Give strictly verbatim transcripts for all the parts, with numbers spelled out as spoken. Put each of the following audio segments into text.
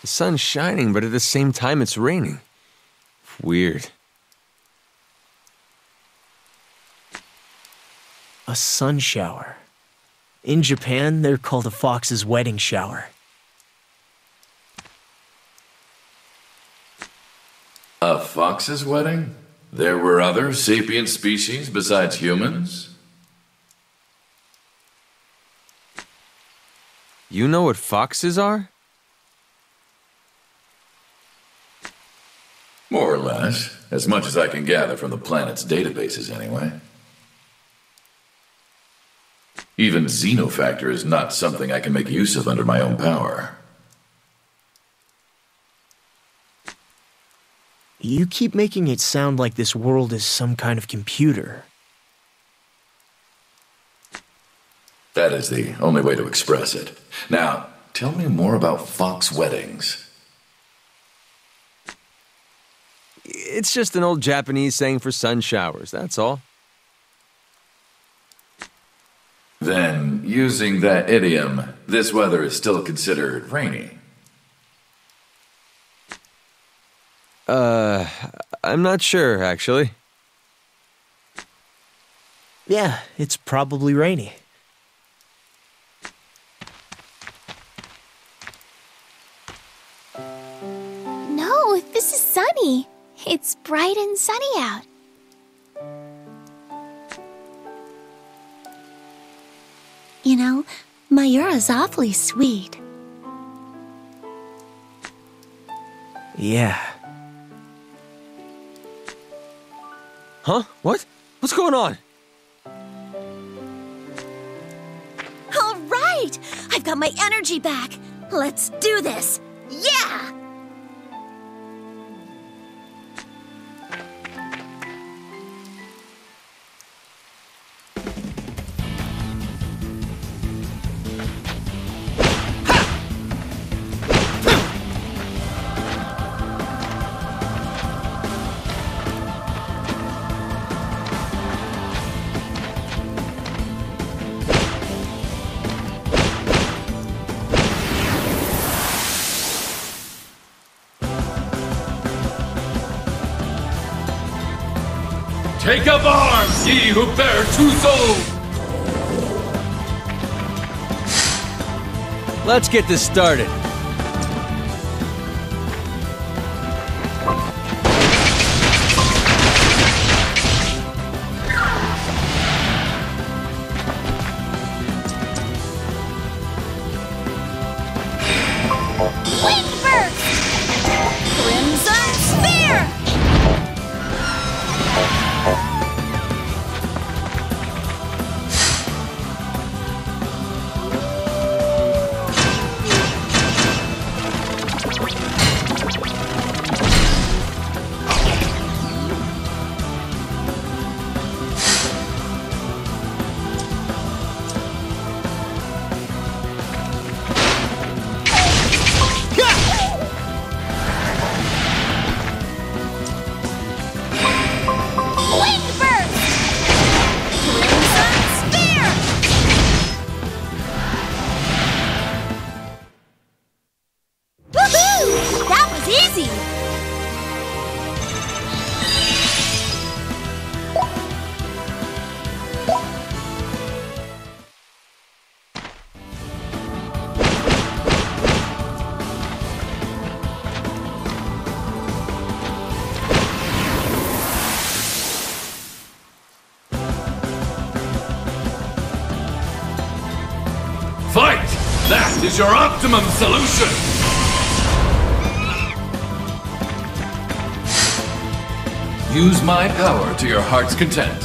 The sun's shining, but at the same time it's raining. Weird. A sun shower. In Japan, they're called a fox's wedding shower. A fox's wedding? There were other sapient species besides humans? You know what foxes are? More or less, as much as I can gather from the planet's databases anyway. Even Xeno Factor is not something I can make use of under my own power. You keep making it sound like this world is some kind of computer. That is the only way to express it. Now, tell me more about fox weddings. It's just an old Japanese saying for sun showers, that's all. Then, using that idiom, this weather is still considered rainy. Uh, I'm not sure, actually. Yeah, it's probably rainy. No, this is sunny. It's bright and sunny out. You know, Mayura's awfully sweet. Yeah. Huh? What? What's going on? All right! I've got my energy back! Let's do this! Yeah! Take up arms, ye who bear two souls! Let's get this started. That is your optimum solution! Use my power to your heart's content.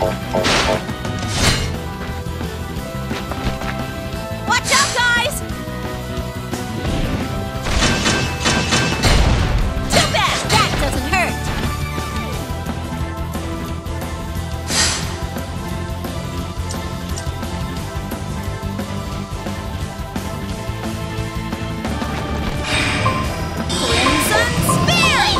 Watch out, guys! Too bad that doesn't hurt. Crimson Spear!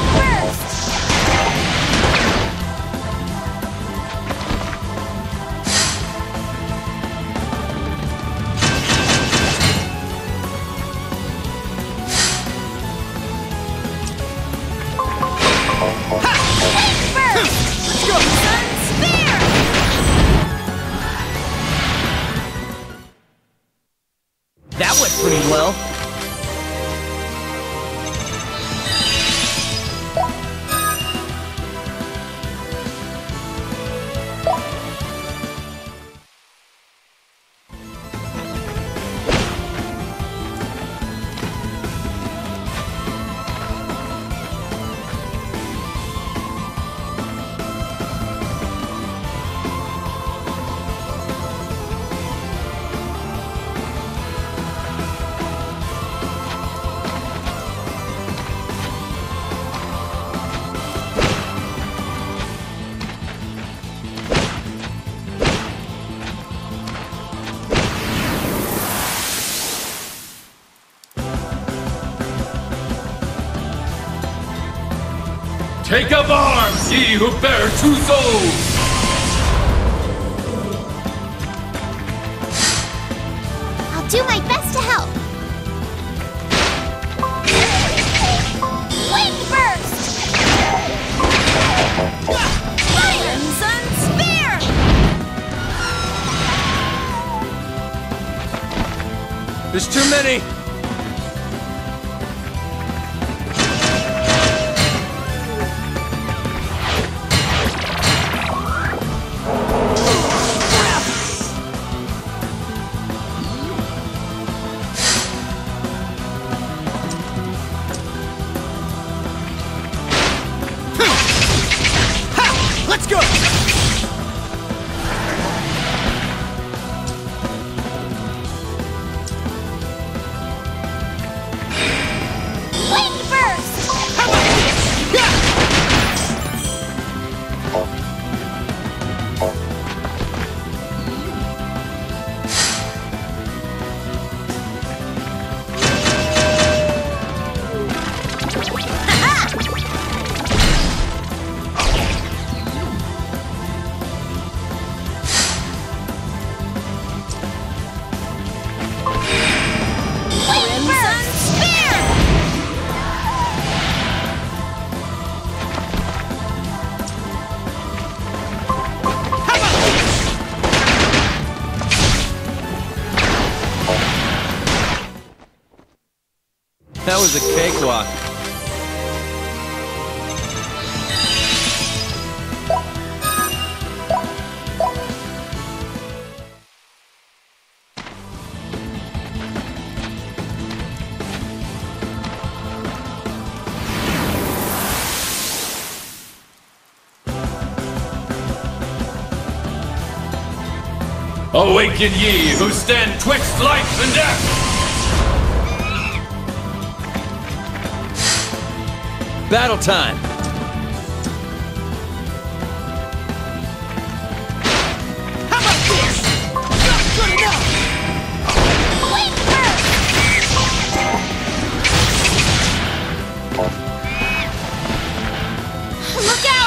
That went pretty well. Take up arms, ye who bear two souls! I'll do my best to help! Wing burst! Crimson Spear! There's too many! That was a cakewalk. Awaken ye who stand twixt life and death! Battle time! How about this? Not good enough! Wing burst! Look out!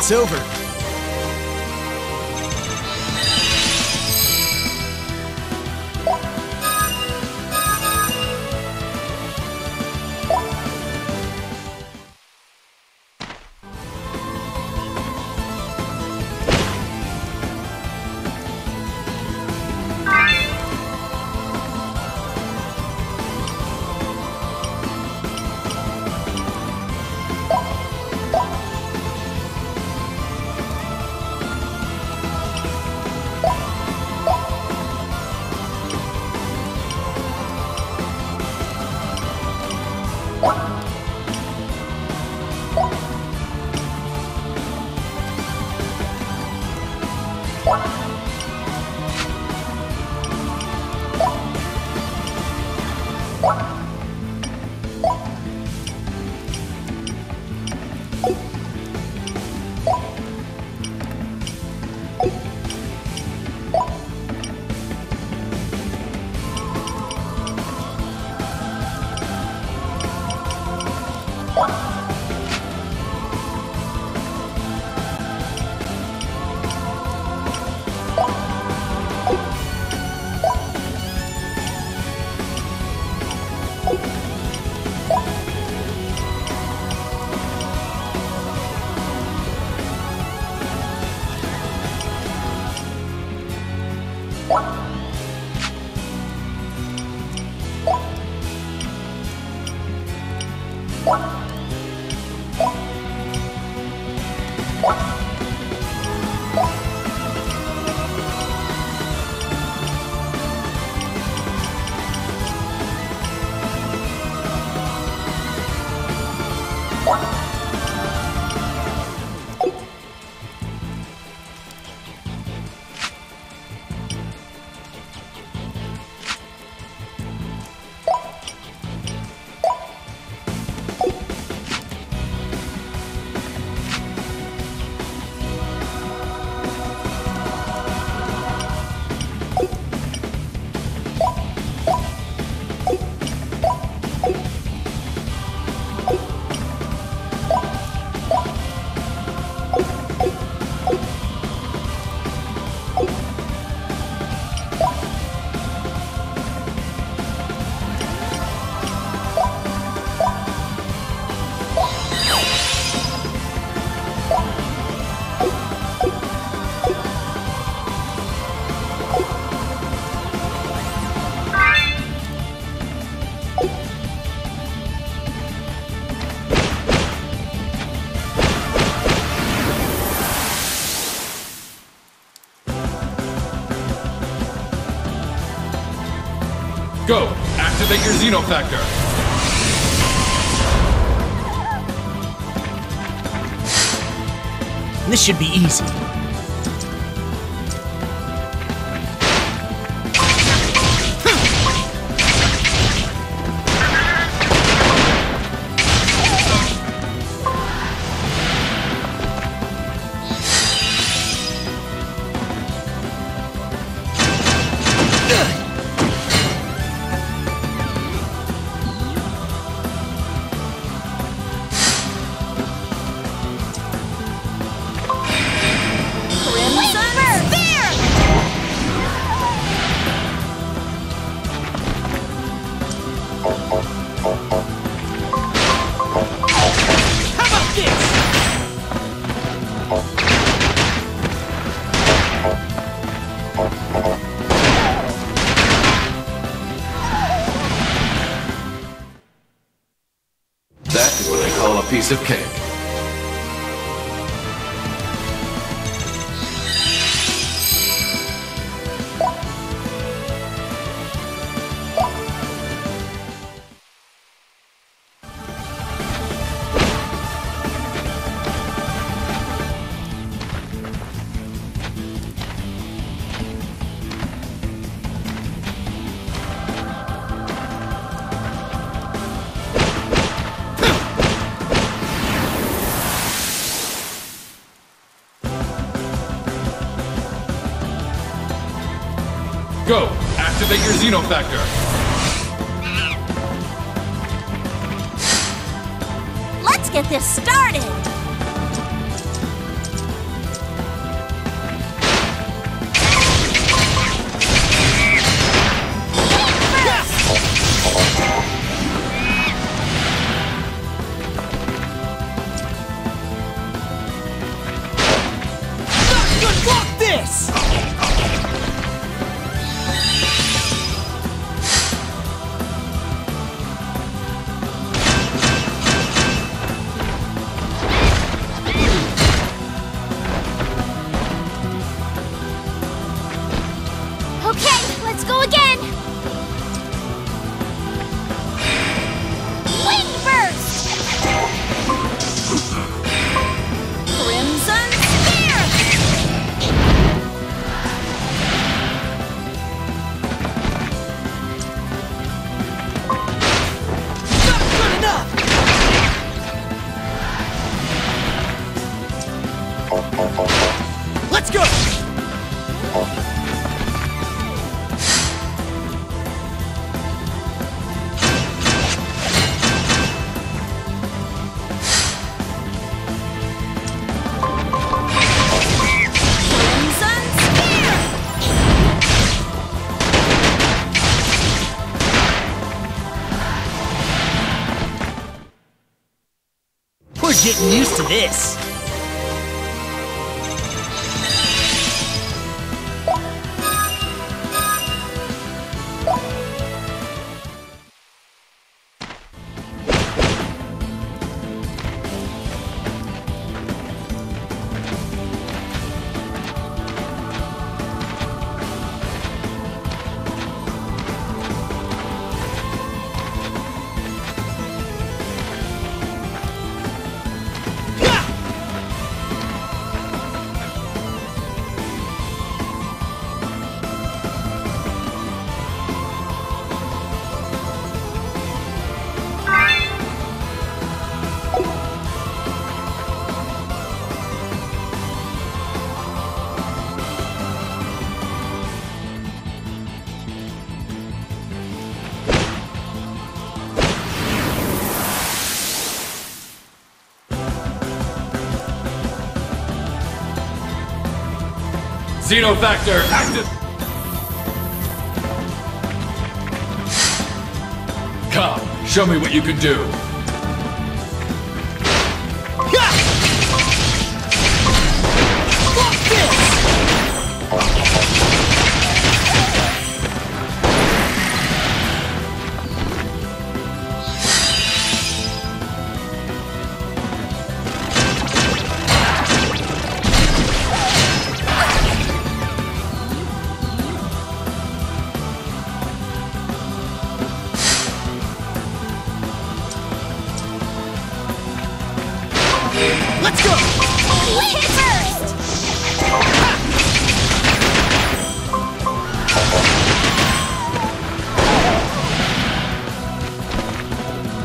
It's over. Go! Activate your Xeno Factor! This should be easy. Of cake. Go! Activate your Xeno Factor! Let's get this started! this! Getting used to this. Xeno Factor active! Come, show me what you can do! Let's go! We hit first! Ha!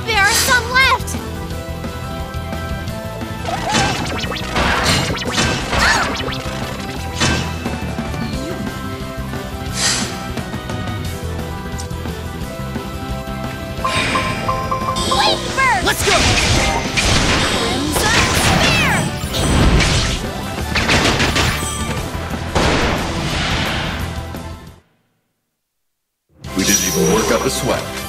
There are some left! Wait first! Let's go! Work up a sweat.